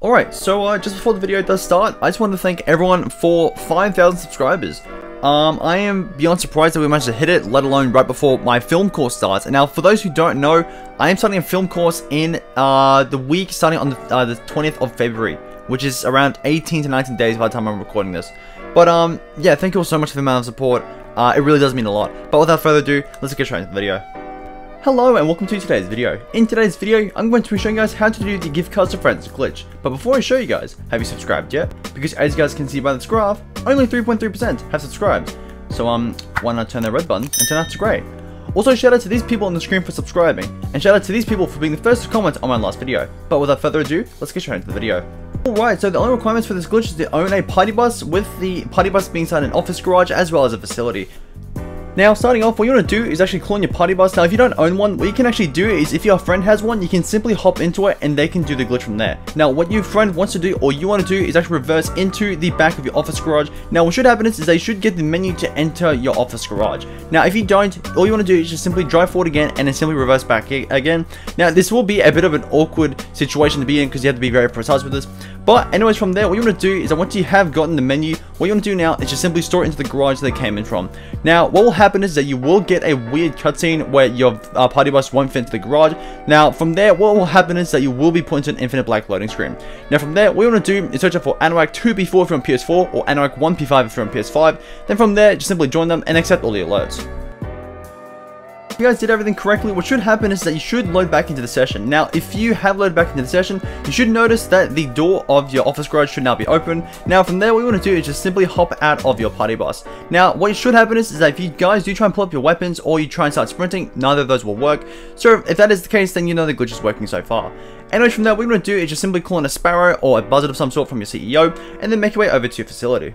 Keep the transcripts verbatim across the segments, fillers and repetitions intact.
Alright, so uh, just before the video does start, I just want to thank everyone for five thousand subscribers. Um, I am beyond surprised that we managed to hit it, let alone right before my film course starts. And now, for those who don't know, I am starting a film course in uh, the week starting on the, uh, the twentieth of February, which is around eighteen to nineteen days by the time I'm recording this. But um, yeah, thank you all so much for the amount of support. Uh, it really does mean a lot. But without further ado, let's get straight into the video. Hello and welcome to today's video. In today's video, I'm going to be showing you guys how to do the gift cards to friends glitch. But before I show you guys, have you subscribed yet? Because as you guys can see by this graph, only three point three percent have subscribed. So um, why not turn that red button and turn that to grey? Also, shout out to these people on the screen for subscribing, and shout out to these people for being the first to comment on my last video. But without further ado, let's get straight into the video. Alright, so the only requirements for this glitch is to own a party bus, with the party bus being inside an office garage as well as a facility. Now, starting off, what you want to do is actually clone your party bus. Now, if you don't own one, what you can actually do is, if your friend has one, you can simply hop into it and they can do the glitch from there. Now, what your friend wants to do, or you want to do, is actually reverse into the back of your office garage. Now, what should happen is, is they should get the menu to enter your office garage. Now, if you don't, all you want to do is just simply drive forward again and then simply reverse back again. Now, this will be a bit of an awkward situation to be in because you have to be very precise with this. But anyways, from there, what you want to do is that once you have gotten the menu, what you want to do now is just simply store it into the garage they came in from. Now, what will happen is that you will get a weird cutscene where your uh, party bus won't fit into the garage. Now, from there, what will happen is that you will be put into an infinite black loading screen. Now, from there, what you want to do is search up for Anorak two B four if you're on P S four, or Anorak one B five if you're on P S five. Then from there, just simply join them and accept all the alerts. If you guys did everything correctly, what should happen is that you should load back into the session. Now, if you have loaded back into the session, you should notice that the door of your office garage should now be open. Now, from there, what you want to do is just simply hop out of your party bus. Now, what should happen is, is that if you guys do try and pull up your weapons or you try and start sprinting, neither of those will work. So if that is the case, then you know the glitch is working so far. Anyways, from there, what you want to do is just simply call in a sparrow or a buzzard of some sort from your C E O and then make your way over to your facility.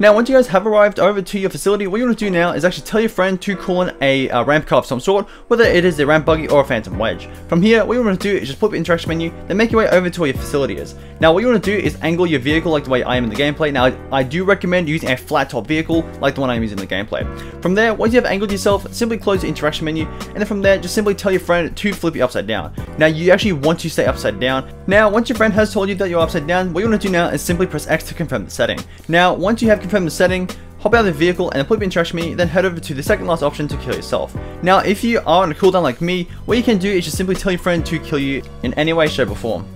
Now, once you guys have arrived over to your facility, what you want to do now is actually tell your friend to call in a uh, ramp car of some sort, whether it is a ramp buggy or a phantom wedge. From here, what you want to do is just flip the interaction menu, then make your way over to where your facility is. Now, what you want to do is angle your vehicle like the way I am in the gameplay. Now, I do recommend using a flat top vehicle like the one I'm using in the gameplay. From there, once you have angled yourself, simply close the interaction menu, and then from there, just simply tell your friend to flip you upside down. Now, you actually want to stay upside down. Now, once your friend has told you that you're upside down, what you want to do now is simply press X to confirm the setting. Now, once you have confirm the setting, hop out of the vehicle and then put it in trash me, then head over to the second last option to kill yourself. Now, if you are on a cooldown like me, what you can do is just simply tell your friend to kill you in any way, shape or form.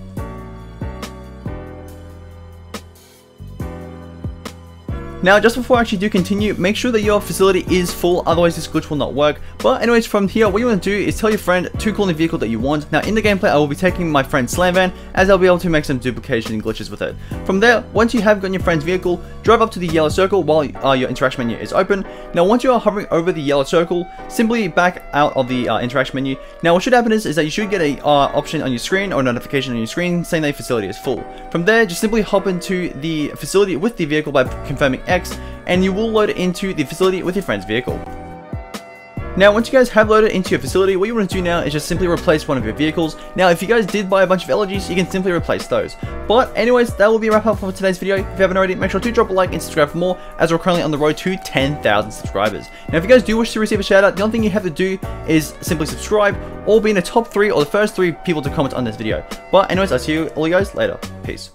Now, just before I actually do continue, make sure that your facility is full, otherwise this glitch will not work. But anyways, from here, what you want to do is tell your friend to call in the vehicle that you want. Now, in the gameplay, I will be taking my friend's slam van, as I'll be able to make some duplication glitches with it. From there, once you have gotten your friend's vehicle, drive up to the yellow circle while uh, your interaction menu is open. Now, once you are hovering over the yellow circle, simply back out of the uh, interaction menu. Now, what should happen is, is that you should get a uh, option on your screen, or a notification on your screen saying that your facility is full. From there, just simply hop into the facility with the vehicle by confirming X, and you will load into the facility with your friend's vehicle. Now, once you guys have loaded into your facility, what you want to do now is just simply replace one of your vehicles. Now, if you guys did buy a bunch of L G s, you can simply replace those. But anyways, that will be a wrap up for today's video. If you haven't already, make sure to drop a like and subscribe for more, as we're currently on the road to ten thousand subscribers. Now, if you guys do wish to receive a shout out, the only thing you have to do is simply subscribe, or be in the top three or the first three people to comment on this video. But anyways, I'll see you all you guys later. Peace.